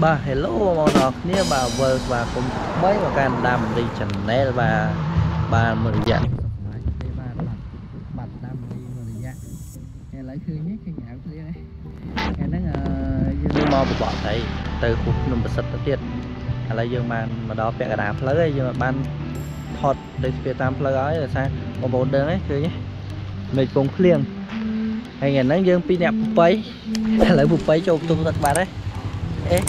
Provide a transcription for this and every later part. Bà hello mọi người nha, bà vợ và cùng mấy bà can đam đi chèn né và bà mình dặn để bà bạch đam đi mình dặn nghe lại khơi nhất cái nhà của đấy nghe nó dương mò bỏ thấy từ cuộc nông bật sạch tiết là dương mà đó bẹt cả đám lấy nhưng mà ban thọt để về tam lấy là sang còn bốn đơn ấy khơi nhé mình cùng liền hay nghe nó dương pin đẹp bấy lấy bụi bấy cho tung thật bà đấy. Ê,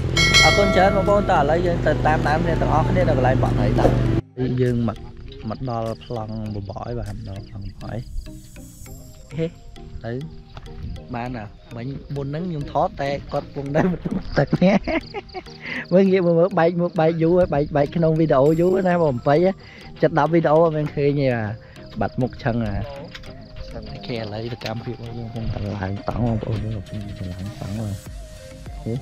ở con chết mà con ta lấy từ 88 này từ ó cái này là lại bọn thấy tập dương mặt mặt đo lon bò bỏi và đo phần bỏi hết đấy ba nào mình muốn nắng nhung thó tè con vùng đây một tật nhé mới nghĩ mà một bài vú bài cái nông video vú này mà phải á chặt đập video mình khi như là bạch một chân à khe lấy cam việc không cần lại tỏng không rồi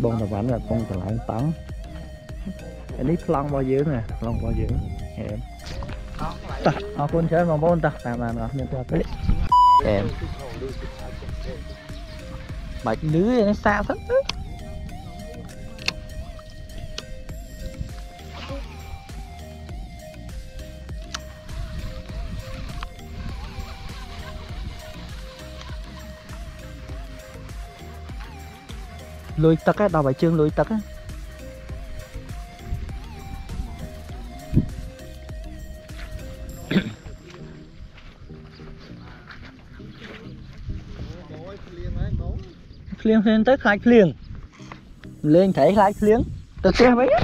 bông là vẫn là con còn lại tấn anh đi lon bao dưới nè lon bao dưới em à con chơi mà bốn ta làm rồi nên tôi biết em bạch lưới nó xa thật lùi tắc á, đào bài chương lùi tắc á. Khliêng lên tới khai khliêng. Lên thấy khai khliêng. Từ kia mấy á.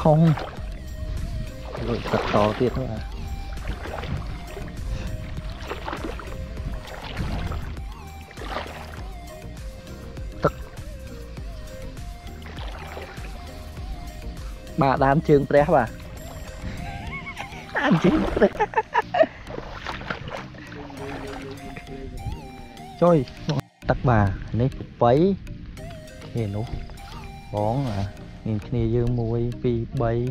Không rồi thật to thiệt mà tức bà đám trường pré bà đám trường pré chơi tắc bà này bấy thì nó bón à nhìn kia dương mùi phi bay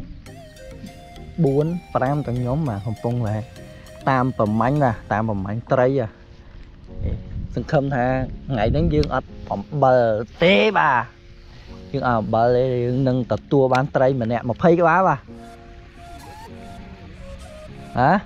4 5 trong nhóm mà không phong là tam phẩm mảnh nè tam phẩm mảnh tây à sừng khâm tha ngày đến dương ạch bờ té bà dương ở bờ lấy dương nâng tập tua bán tây mà nè mà phây cái bá bà hả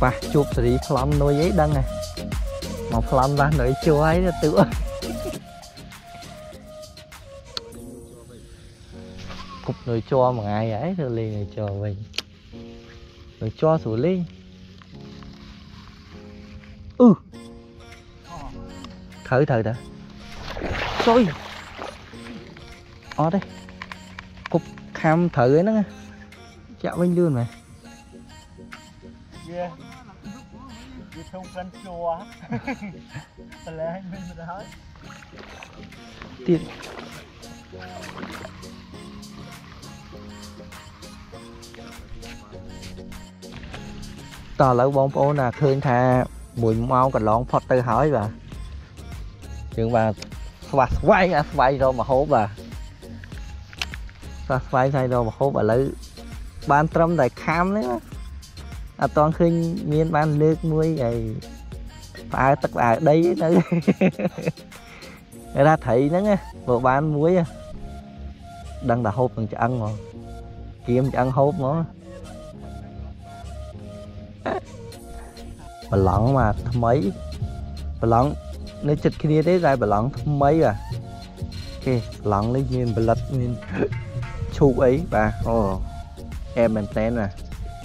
và chụp thì plum nuôi giấy đăng này mà plum ra nơi chưa ấy là tự cục nơi cho mà ngày ấy rồi liền này chờ mình rồi cho xử lý Thử thử đã. Rồi. Ở đây. Cục khám thử ấy nó nghe. Chạm bên lươn mày. Yeah. Tiện. Tỏ lỡ bóng phố là khơi thà mùi mau còn lón phật tư hỏi bà chừng bà quay rồi mà hố bà quay sai rồi mà hố bà lấy ban trâm tại khám đấy à toàn khơi miên ban nước muối này bà tất bà đây nữa ra thị nữa nghe bộ ban muối đang là hộp bằng ăn mà kiếm ăn hộp nó bà lỏng mà mấy bà lỏng nó chật kia thế ra bà lỏng mấy à cái lỏng lấy nhìn bà lật nhìn chu ấy bà oh. Em mình tên à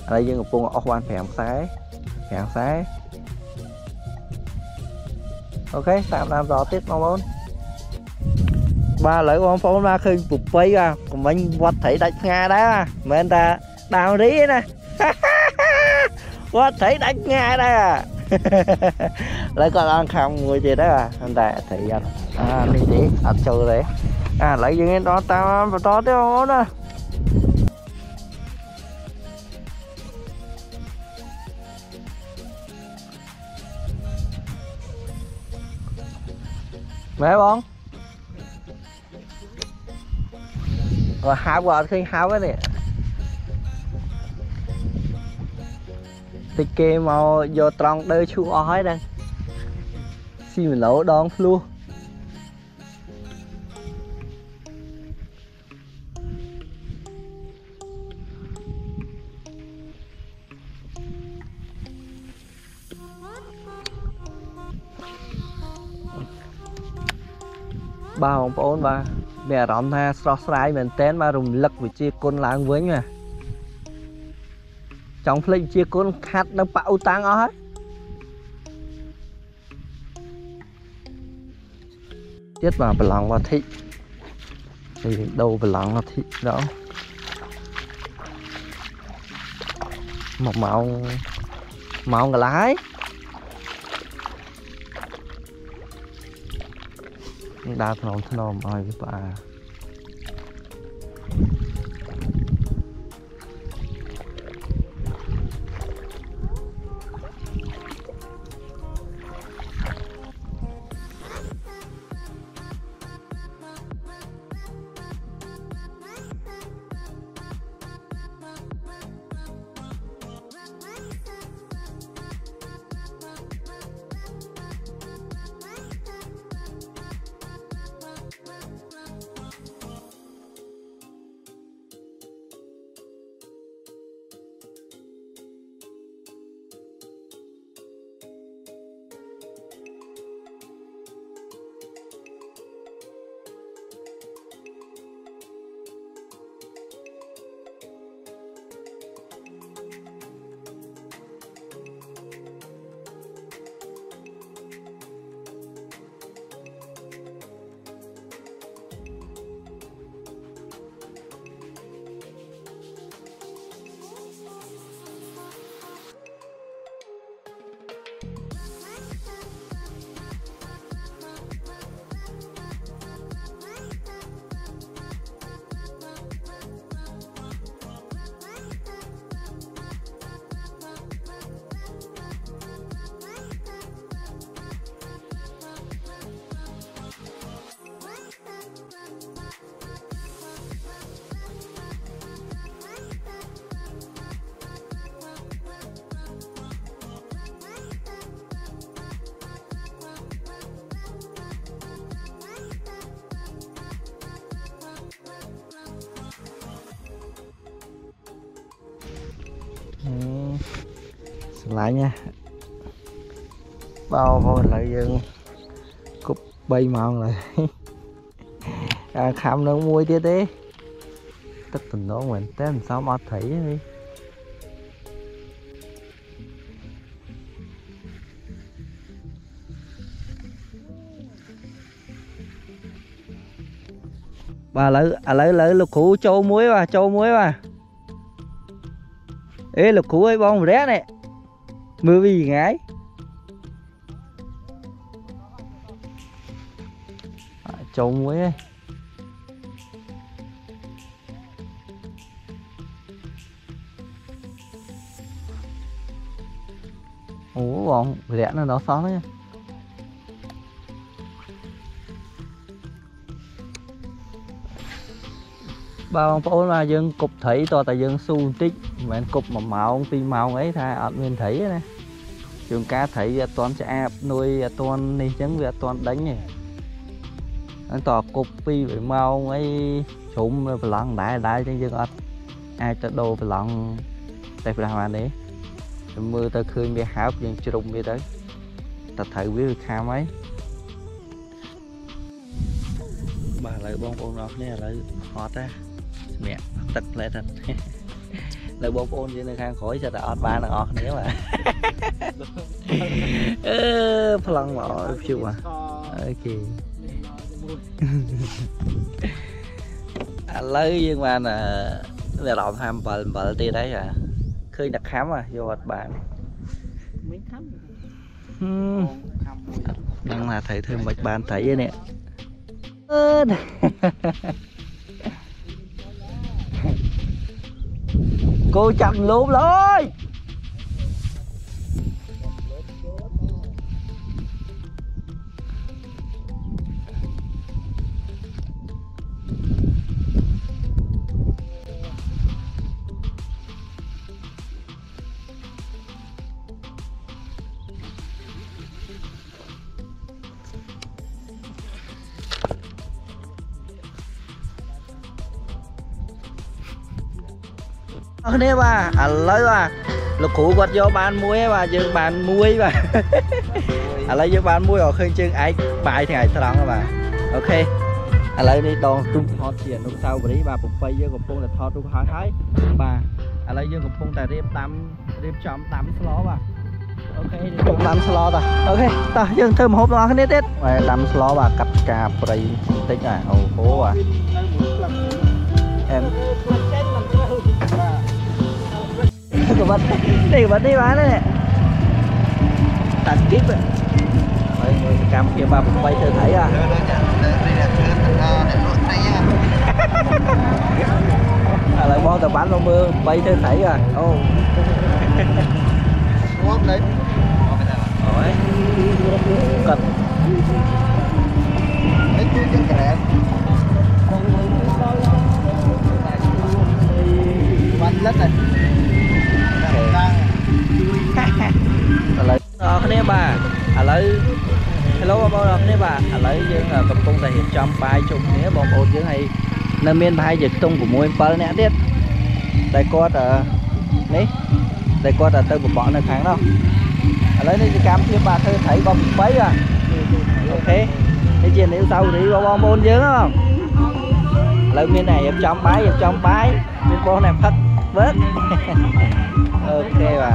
ở đây dương cùng ông quan phèm sáng ok tạm làm rõ tiếp mong muốn ba lỡ con phố ra khi bụp bay ra của mình quật thấy đại nga đó mà anh ta đào đi nè có thấy đánh ngay đây à lấy con ăn không người gì đó à anh ta thì đi đi ăn trừ đấy à lấy những đó tao và to tiêu đó mẹ bông rồi háo vào khi háo cái này thì kê màu vô trong đôi chú ói đây xin mình lẩu đón luôn ba ông bốn ba mẹ rõm tha sọt sải mình tên mà rùng lực với chia côn láng với nha trong phim chia con khát nó bão tang ở hết tiết mà bà lòng vào thị thì đâu bà lòng vào thị đó một màu cái lái đa phần nó mày bà lại nha bao vô lại dừng cúp bay mòn lại à, khám nó mua tía tí tất tình đó mình té làm sao mà thủy đi Bà lấy lục khủ châu muối bà, châu muối bà. Ê lục khủ ấy bông ré này. Mưa vì ngái. Châu muối ấy. Ủa bọn rẽ nó đỏ xóa đấy. Ba ông phố là dân cục thủy to tại dân su tích mà cục mà màu tim màu ấy tha ở nguyên thủy này trường cá thủy toàn sẽ áp nuôi toàn đi chấn về toàn đánh này anh tỏ cục phi với màu ấy sụm lăng đại trên dân ai cho đồ lăng tại phải làm đấy mưa ta khơi bị háo dân trùng bị đấy ta thử với kha mấy bà lại bông bông nó nha lại họ ta mẹ tật lại thật là bông ôn trên khang khỏi cho ta ọt ba nó ọt nữa mà lăng lọ chịu mà ok lấy nhưng mà là về lọ tham bờ tê đấy à khơi đặt khám à vô ọt bạn đang là thấy thêm bạch bàn thấy vậy nè cô chậm luôn rồi nè bà, à lấy bà, lục khủ quật vô bàn muối bà, dương bàn muối bà, à lấy vô bàn muối ở khơi chương ấy bài thì ngày thằng đó bà, ok, à lấy đi đòn trung thọ tiền lúc sau đấy bà bụng bay dương gồm phong là thọ trung hỏi thấy bà, à lấy dương gồm phong tại đêm tắm đêm chọn tắm slot bà, ok, chọn tắm slot rồi, ok, ta dương thơm hộp đó nè tết, tắm slot bà cặp cà bầy tích à, hầu phố à, em. Cái vật đây vật đi bán đấy tạt kíp rồi cam kia ba bụng bay tôi thấy à lại bo tàu bán mưa bay tôi thấy à ô đấy cật bắn lết này nè bà, à lấy hello bà đâu nè bà, à lấy dương là cầm công tại hiện trăm bài chung nè bọn ôn dương hay nam miền bài dịch tung của mùa pơ nè tiết, đây có ở đấy, đây có ở tôi của bọn này tháng đâu, à lấy đây cam kia bà thôi thấy bông bấy à, ok, cái chuyện nếu sau thì bọn ôn dương không, lấy miền này hiệp trăm bài, miền con này phất vớt, ok bà.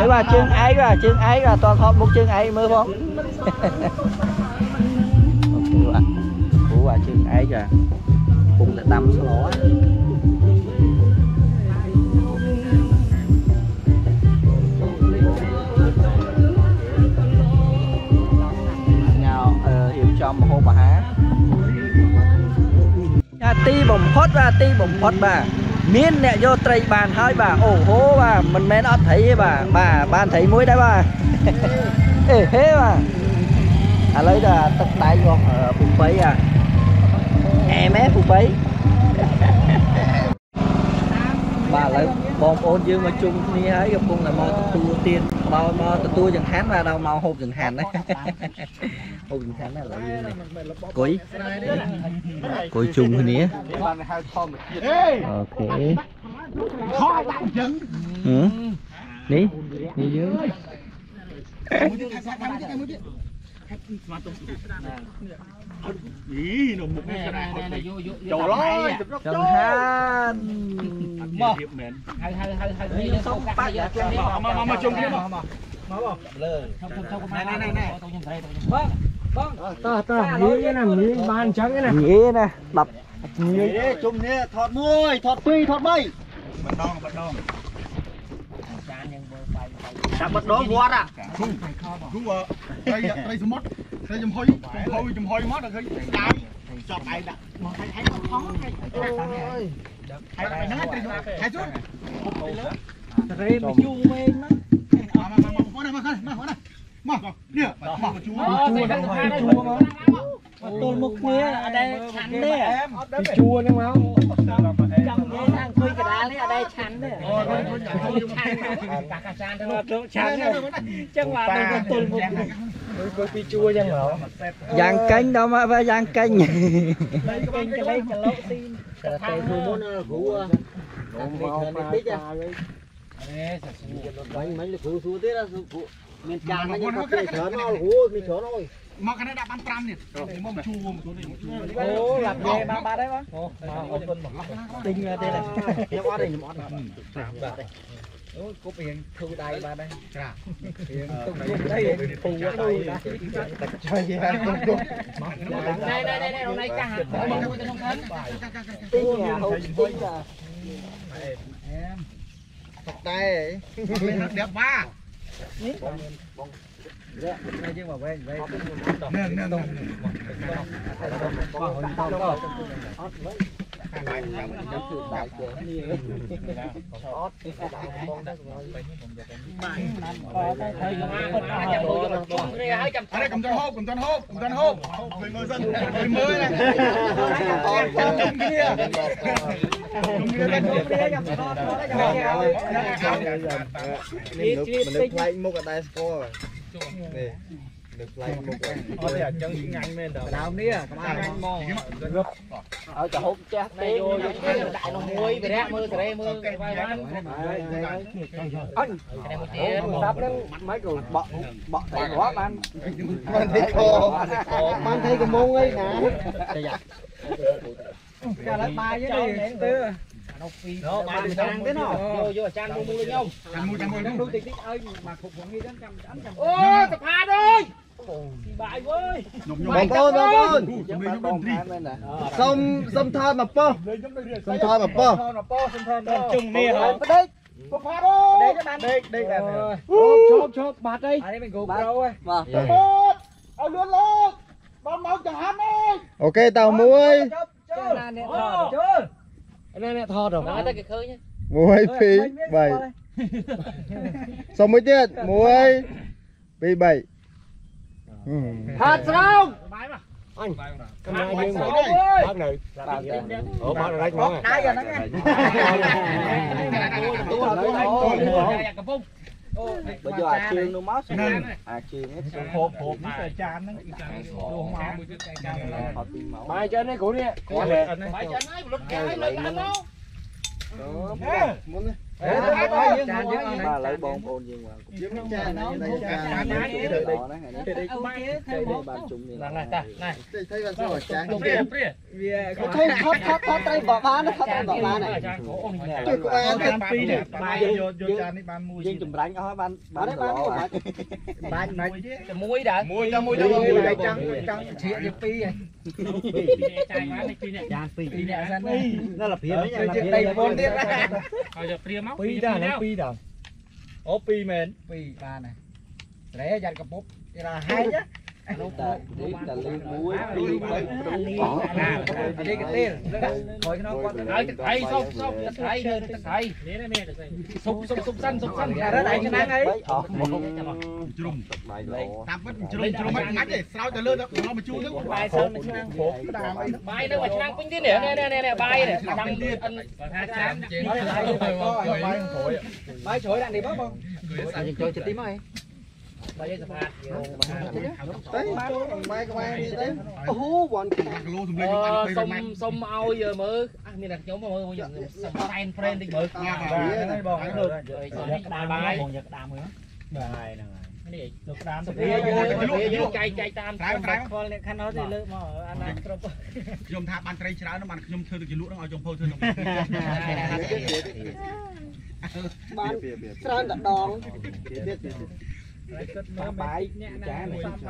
Thế bà chương ấy là toàn hộp một chương ấy mưa không? Ok bà chương ấy kìa. Cũng là đâm số lỗ. Nào yêu trong một hôn bà há. Ti bồng phốt bà. Miên nè vô trầy bàn hơi bà ồ hố bà mình men ớt thấy bà bàn thấy muối đấy bà ê thế bà à lấy là tất tay vô phục bấy à em é phục bấy bà lấy bom ôn dương mà chung như ấy gặp cùng là mò tu tiên mò tu dần hán ra đâu mò hộp dần hàn đấy hộp dần hàn này là dương này cối chung như thế ok ừ đi đi dương ý nó mục này mà Ban trắng này. Nghĩa nè, đập. Nghĩa chung nè, thọt muôi, thọt tuy, thọt bay. Bật đong. Đập bật đó quát à. Đúng rồi. Đây số 1. Đây chùm hôi. Chùm hôi mất rồi. Cái cho bay đặt. Thấy nó khó cái. Ôi. Thấy nó trì xuống. Thấy xuống. Rê mà chu bên đó. Mà nè, mà chua mà. Tôi một kia ở đây chắn đấy à. Thì chua nhưng mà không. Trong cái thằng quay cái đá đấy ở đây chắn đấy. Chẳng là mình tôi một kia. Có tí chua chẳng hả? Giang cánh đâu mà phải giang cánh. Lấy cái lỗ tin. Cái tay tôi muốn rủ. Mấy phụ xuống tí đó mình chàng nó như cái chở nó hú mình chở thôi mà cái này đã bán trăm nè mông chu mông xuống này ô làm nghề ba ba đấy á tinh đây này cái quá đây một đây có biển thu đây ba đây đây phù đây đây hôm nay cá hạt tinh nhà hậu tinh là em đây đẹp quá bông dạ đây chứ mà về về nè đồng được lấy một cái có thể chân ngăn men đâu đào ní à ngăn mò ở chợ hút chết đây vô đại nó muối về đấy mưa đây mưa anh sắp đến mấy rồi bọ thấy quá ban thấy cái mông ấy nè cái lá ba với đây tứ nó bán thế nào vô chan mua luôn nhau mà phục vụ đến ôi tập hai đi bài ơi bà con sông thơm mà po sông thơm mà po chung nè đấy tập hai đi đây đây là chốt bạt đây đây mình gục rồi ơi luôn luôn bom máu chẳng hạn đi ok tàu muối này nè thò rồi. Nói cái khơi nhá. Muối phi 7. Xong mới tiết, muối phi 7. Thật sao? Máy mà. Anh. Cái máy nhưng mà bác này. Ủa bác này nó. Đá giờ nó nghe. Bây giờ à chiên nó máu xuống à chiên hết hộp cái chán nó mai trên đấy đi mai trên đấy lúc cái lấy ăn đâu muốn lấy bông bồn gì mà cũng chán nó đây pi ra nó pi đâu, ó pi men, pi ba này, rẽ dàn cặp bút, đây là hai nhá, lúc đó đi là lấy muối, lấy bánh, lấy cái tên, rồi nó còn lấy thịt thái, sốt thịt thái, sốt xanh, cái đó đại cái nang ấy, chum, tạm bớt chum mấy ngắn để sao cho lên đó, nó mà chum nước, bay sơn mà chăng, bay đâu mà chăng quanh đi nè, nè bay nè, đằng đi, bay chổi đằng đi bớt không, chổi chật tím ấy. Bây giờ tập hạt. Đấy, mai các bạn đi đấy. Hú bọn xong ao giờ mới mình đặt nhóm mà mới xong fan friend đi mới. Đấy bọn nó được. Đàm bài. Bài này. Cái này được đàm tập. Chạy tam. Con khăn nó thì lơ mà ở ăn ăn crop. ខ្ញុំថាបានត្រីច្រើនណាស់បានខ្ញុំធ្វើទៅជាលក់ហ្នឹងឲ្យខ្ញុំពោលធ្វើក្នុងបានច្រើនតែដង មើលទៅចលក់ស្មារតី10ហ៎7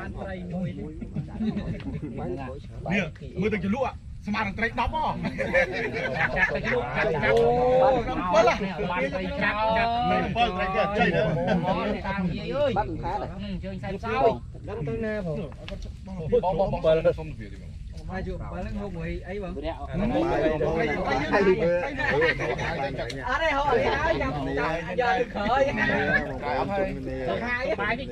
mà chụp bắn lên hông ấy ấy bắn. Ở đây họ đi hái nhầm giờ được khởi. Bài đi.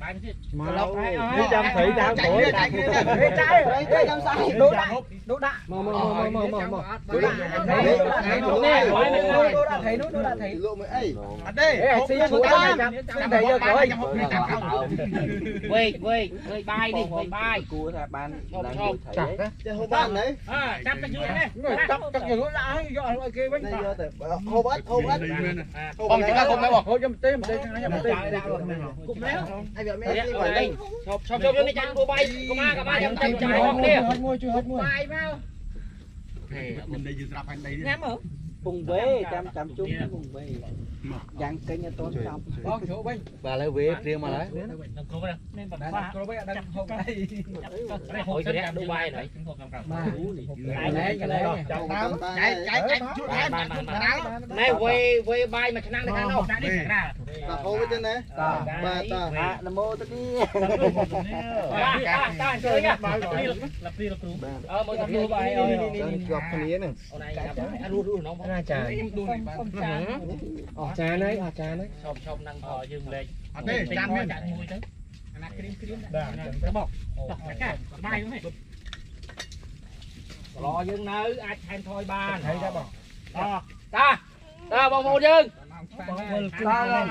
Bài đi. Lộc hai ơi. 100 tuổi. Cái trái ở đây 160 đô đạc. Đô đạc. Mở. Đô đạc. Thấy lỗ mới ấy. Ở đây. Xin chú em. Để giờ coi. Quay bài đi, quay bài. Cú là bán chặt đấy, hôm ban đấy, chặt cái gì đấy, chặt cái lúa lá, dọn loại kia bánh phở, hô bát, không chỉ các cụm này bỏ, hô cho một tê, cụm đấy, ai vợ mẹ đi gọi đây, chọc cho đi chặt đồ bay, cả ba chặt hông đi, mua, bay mau, mình đây dừng rạp anh đây, ngắm hả? Vùng về chăm chung vùng về, dạng cây nhà tôi trồng, con chỗ bên, bà lấy về riêng mà lấy, đừng có đâu, nên bà pha, tôi bây giờ đang hông đây, hội sẽ làm Dubai này, cái chút đấy, này về bay mà năng này đâu, đi ra, ta hô trên đấy, ta, nam mô tất nhiên, ta chơi nhá, lập đi lập luôn, mới tập luôn bài, gặp con nhé này, luôn nó trà trà đấy xong năng thò dừng lên à thế chăn mới chặt mùi tới nạc krim cái bọc cái bay đúng không lo dừng nỡ ai thèm thôi ba thấy ra bọc ta bọc mùi dừng không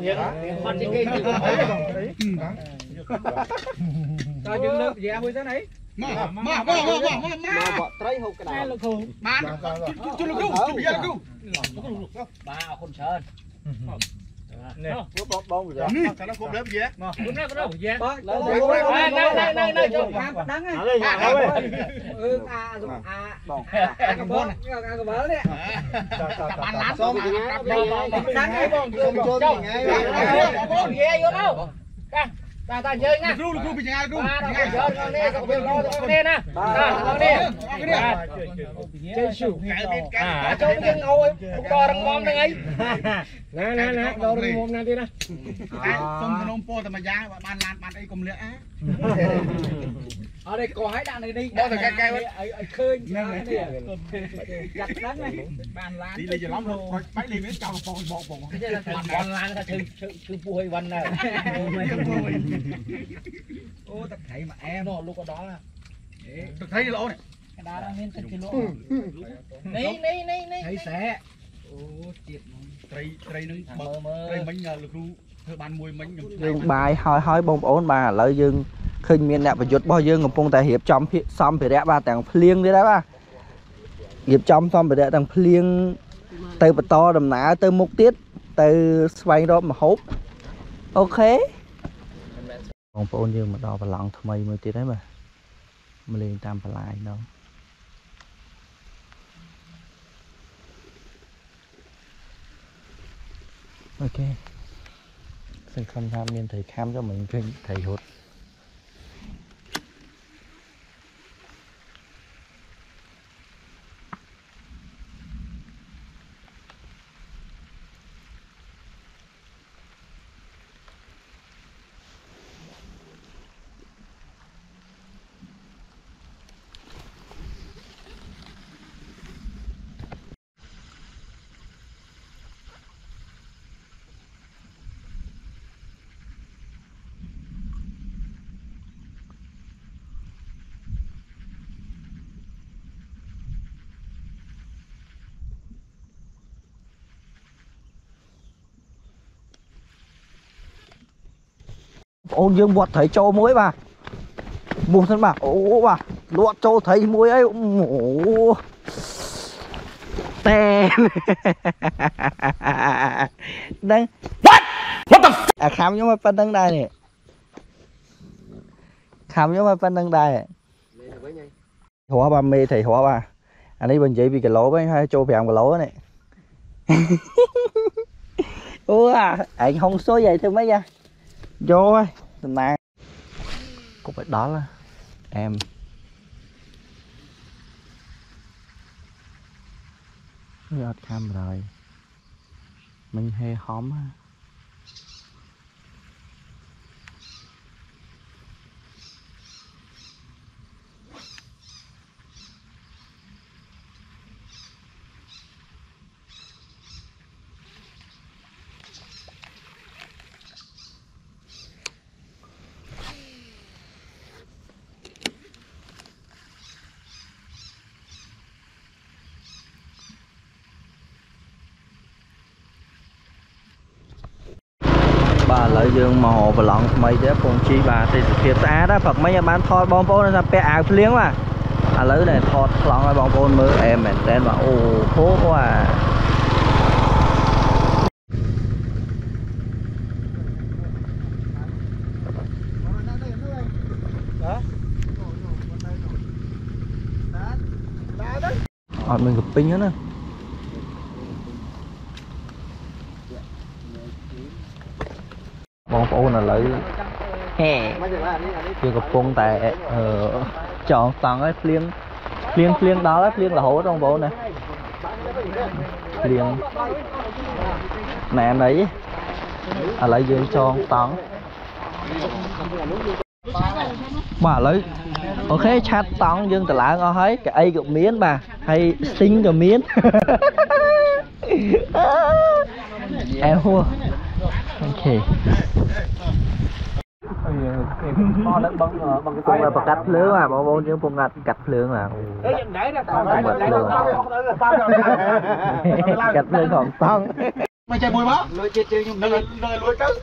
hiểu con gì kia ta dừng được dè mùi thế này mà trái hộp cái đào bán chú ba con sơn nè bông rồi cái nó cốp lớp gì á này cho đắng này à ta chơi nha. Ru bị nhà ru. Nè nè. Chơi xỉu. Cái trông như ngầu ấy, to răng mom đấy ấy. Nè, đồ răng mom này đi nè. Xong cái nôm po thì mà giá bạn lan bạn ấy cùng lẽ. Ở đây có hái đạn này đi. Bo thằng cái ấy khơi. Giặt đắng này. Bạn lan. Đi lên lắm luôn. Bấy đi với chồng bộ. Cái là bạn lan ta sư vui vân này. Ô ta thấy mà em nó lúc đó là ta thấy lỗ này cái đá nó lên cái lỗ này thấy xé ô chết trây nướng trây bánh lực ru thơ ban mùi bánh nhưng bài hỏi bông ổn bà lợi dương khơi miền đẹp và dột bao dương ngọc phong tài hiệp chấm xong phải đẹp ba tàng phliêng đấy ba hiệp chấm xong phải đẹp tàng phliêng từ bờ to đầm ná từ mục tiết từ xoay đó mà hốp ok បងប្អូនយើងមកដល់បឡង់ថ្មីមួយទៀតហើយមើលលេងតាមបលាយដល់ Okay សង្ឃឹមថាមានត្រីខាំចុះមិញឃើញត្រីរត់ Ôn dương bọt thấy trâu muối bà buông thân bà ố bà luộc trâu thấy muối ấy ố tè đang what the fuck à khám giống mà phân đăng đài này hóa bà mê thấy hóa bà anh ấy bằng giấy vì cái lỗ ấy hay trâu vàng cái lỗ này ủa anh không số vậy thôi mấy ra Vô ơi, tình nàng. Cục phải đó là em. Rồi cam rồi. Mình hê hóm ha. Lợi dương mà hồ và lọn mấy chứ phong chi bà thì thiệt á đó Phật mấy nhà bán thọt bóng bóng ra pe áo liếng mà à lỡ này thọt lọn hay bóng bóng mới em mệt tên mà ô khổ quá à. Ở mình gặp pin hết á. Bọn phụ là lấy chưa gặp con tại chọn toàn cái phiên đó là phiên là hổ trong bộ này phiên nè đấy à lấy dương cho toàn bà lấy ok chặt toàn dương từ lá ngon hết cái ai gặp miến bà hay sinh gặp miến em hua ok con là cắt lưỡng à bỏ vô chứ con cắt lưỡng à cắt lưỡng còn tông mày chơi bùi bó lưỡi chơi chơi lưỡi lưỡi trứng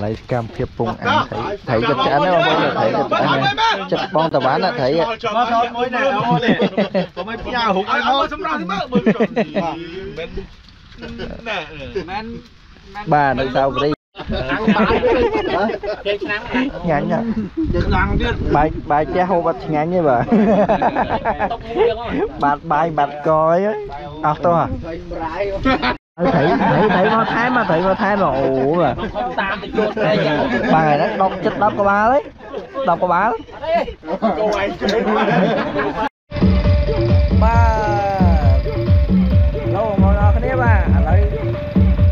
lại cam phép bông ăn thấy chặt chẽ đấy không con thấy chặt bông tàu bán là thấy bà đừng sao đi ngắn nhá bài che hô bạch ngắn như vậy bạch bài bạch coi à tôi à thấy nó thái mà thấy nó thái mà ủ mà bà này nó đọc chất đọc của bà đấy đọc của bà đấy ba đâu mà nó cái đấy bà lấy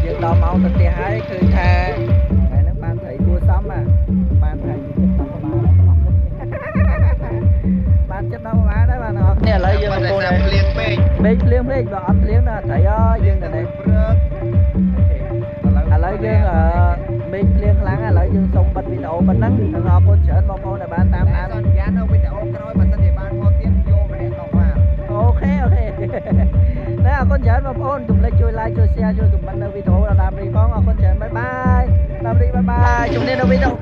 việc đào màu thực tế hay cứ thà này nó ban thấy cua sắm mà ban thấy ban chất đọc của bà đấy bà nó nè lấy giờ cô này liếng bê và ăn liếng là thấy dương này à lấy dương ở bên liếng láng à lấy dương sông bật bị đổ bật nắng thằng họ con chở một con là bán 8 giá đâu bị đổ thôi mà sân địa bàn con tiến vô mà đèn ngọc mà ok ok đấy à con chở một con chúng lấy chơi like chơi share chơi cùng mình video là làm đi con à con chở bye bye làm đi bye bye chúng đi đâu biết đâu